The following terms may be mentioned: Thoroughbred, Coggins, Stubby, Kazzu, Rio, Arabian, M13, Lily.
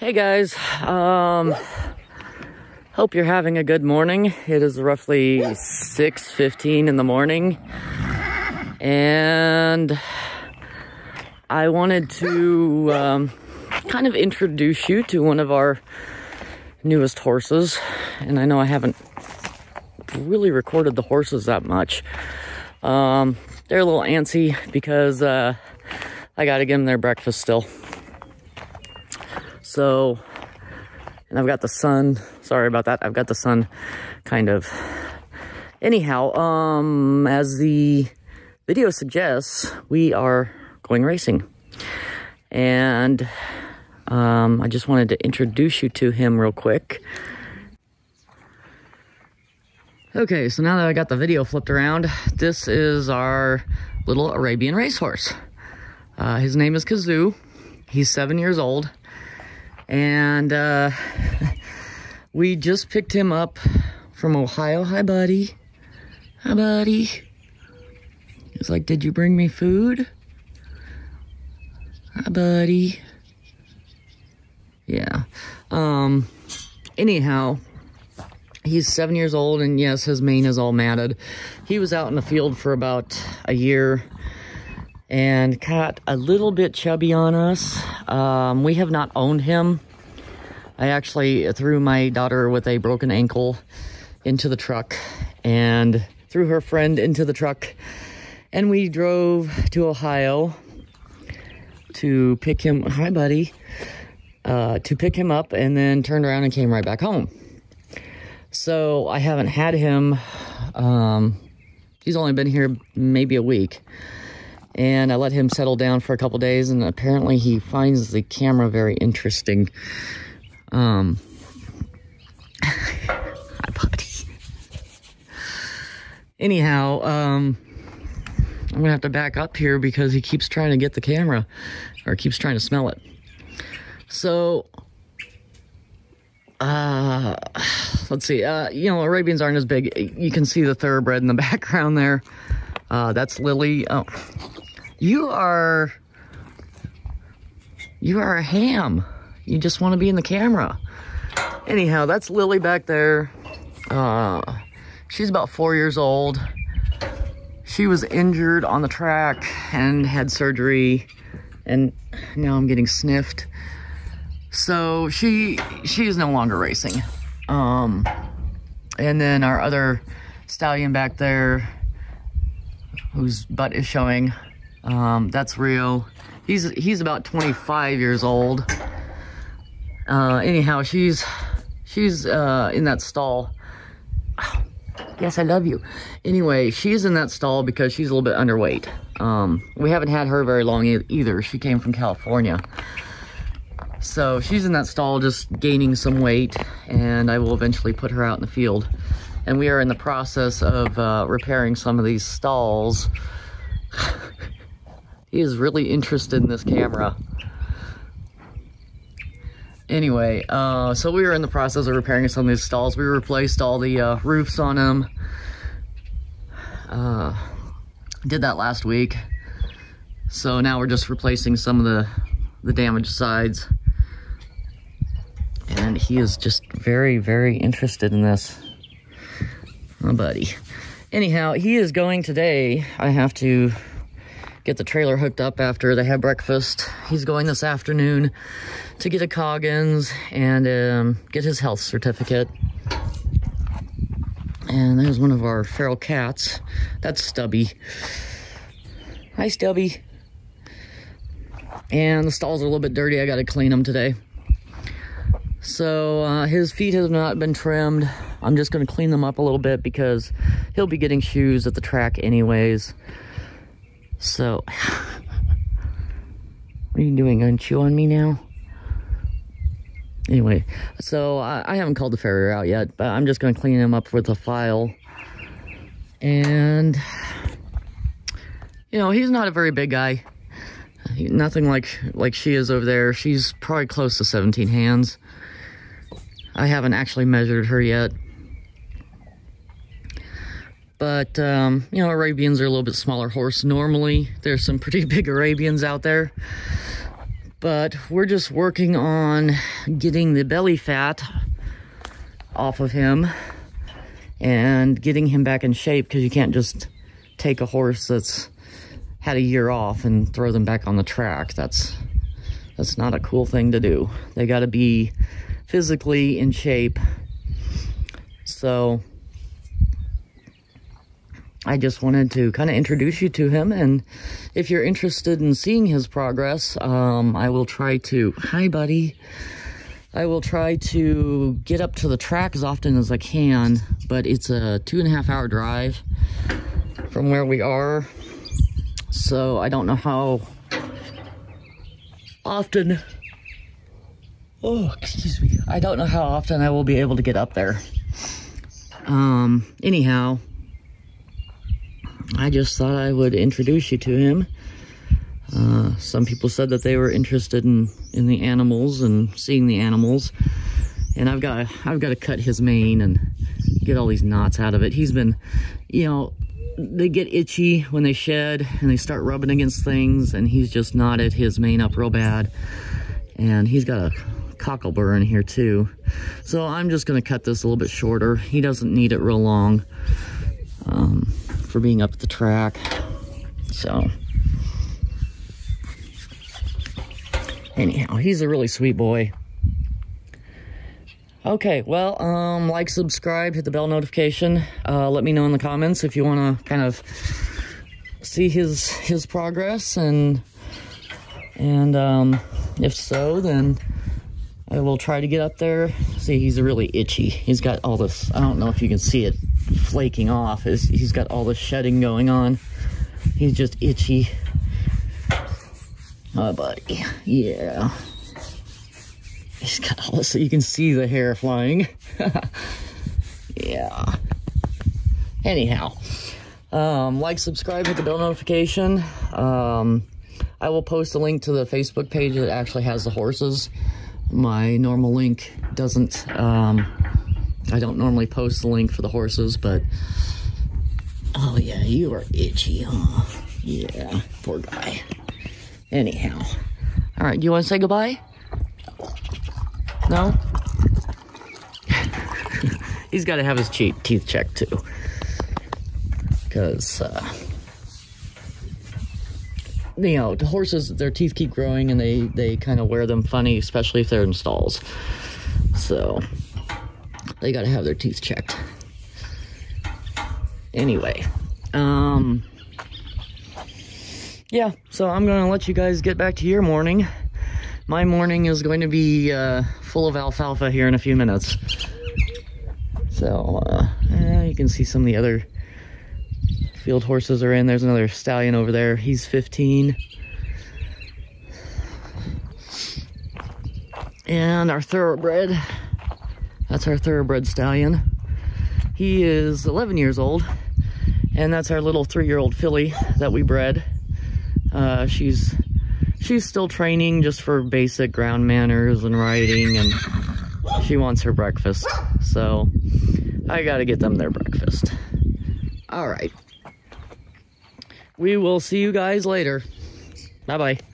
Hey guys, hope you're having a good morning. It is roughly 6:15 in the morning, and I wanted to kind of introduce you to one of our newest horses. And I know I haven't really recorded the horses that much. They're a little antsy because I gotta give them their breakfast still. So, and I've got the sun, sorry about that, I've got the sun, kind of. Anyhow, as the video suggests, we are going racing. And I just wanted to introduce you to him real quick. Okay, so now that I got the video flipped around, this is our little Arabian racehorse. His name is Kazzu. He's 7 years old. And we just picked him up from Ohio. Hi, buddy. Hi, buddy. He's like, did you bring me food? Hi, buddy. Yeah. Anyhow, he's 7 years old, and yes, his mane is all matted. He was out in the field for about a year and got a little bit chubby on us. We have not owned him. I actually threw my daughter with a broken ankle into the truck and threw her friend into the truck, and we drove to Ohio to pick him, hi buddy, to pick him up, and then turned around and came right back home. So I haven't had him, he's only been here maybe a week. And I let him settle down for a couple days, and apparently he finds the camera very interesting. Hi, buddy. Anyhow, I'm going to have to back up here because he keeps trying to get the camera, or keeps trying to smell it. So, let's see. You know, Arabians aren't as big. You can see the thoroughbred in the background there. That's Lily. Oh. You are a ham. You just want to be in the camera. Anyhow, that's Lily back there. She's about 4 years old. She was injured on the track and had surgery, and now I'm getting sniffed. So she is no longer racing. And then our other stallion back there, whose butt is showing, that's Rio. He's about 25 years old. Anyhow, she's in that stall. Oh, yes, I love you. Anyway, she's in that stall because she's a little bit underweight. We haven't had her very long either. She came from California. So she's in that stall just gaining some weight, and I will eventually put her out in the field. And we are in the process of repairing some of these stalls. He is really interested in this camera. Anyway, so we were in the process of repairing some of these stalls. We replaced all the roofs on them. Did that last week. So now we're just replacing some of the damaged sides. And he is just very, very interested in this. Oh, buddy. Anyhow, he is going today. I have to get the trailer hooked up after they have breakfast. He's going this afternoon to get a Coggins and get his health certificate. And there's one of our feral cats. That's Stubby. Hi, Stubby. And the stalls are a little bit dirty. I got to clean them today. So his feet have not been trimmed. I'm just going to clean them up a little bit because he'll be getting shoes at the track anyways. So, what are you doing? Going to chew on me now? Anyway, so I haven't called the farrier out yet, but I'm just going to clean him up with a file. And, you know, he's not a very big guy. Nothing like she is over there. She's probably close to 17 hands. I haven't actually measured her yet. But, you know, Arabians are a little bit smaller horse normally. There's some pretty big Arabians out there. But we're just working on getting the belly fat off of him and getting him back in shape, because you can't just take a horse that's had a year off and throw them back on the track. That's not a cool thing to do. They got to be physically in shape. So I just wanted to kind of introduce you to him, and if you're interested in seeing his progress, I will try to, hi buddy, I will try to get up to the track as often as I can, but it's a 2.5 hour drive from where we are, so I don't know how often, oh, excuse me, I don't know how often I will be able to get up there. Anyhow, I just thought I would introduce you to him. Some people said that they were interested in the animals and seeing the animals, and I've got to cut his mane and get all these knots out of it. He's been, you know, they get itchy when they shed and they start rubbing against things, and he's just knotted his mane up real bad, and he's got a cockle burr in here too. So I'm just going to cut this a little bit shorter. He doesn't need it real long. For being up at the track. So anyhow, he's a really sweet boy. Okay, well, like, subscribe, hit the bell notification. Let me know in the comments if you want to kind of see his progress, and if so, then I will try to get up there. See, he's really itchy. He's got all this, I don't know if you can see it flaking off, is he's got all the shedding going on. He's just itchy, my buddy. Yeah, he's got all this, so you can see the hair flying. Yeah, anyhow, like, subscribe, hit the bell notification. I will post a link to the Facebook page that actually has the horses. My normal link doesn't, I don't normally post the link for the horses, but... Oh, yeah, you are itchy, huh? Yeah, poor guy. Anyhow. All right, do you want to say goodbye? No? He's got to have his teeth checked, too. Because, you know, the horses, their teeth keep growing, and they kind of wear them funny, especially if they're in stalls. So... they gotta have their teeth checked. Anyway, yeah, so I'm gonna let you guys get back to your morning. My morning is going to be full of alfalfa here in a few minutes. So, you can see some of the other field horses are in. There's another stallion over there. He's 15. And our thoroughbred... that's our thoroughbred stallion. He is 11 years old, and that's our little 3-year-old filly that we bred. She's still training just for basic ground manners and riding, and she wants her breakfast. So I gotta get them their breakfast. All right. We will see you guys later. Bye-bye.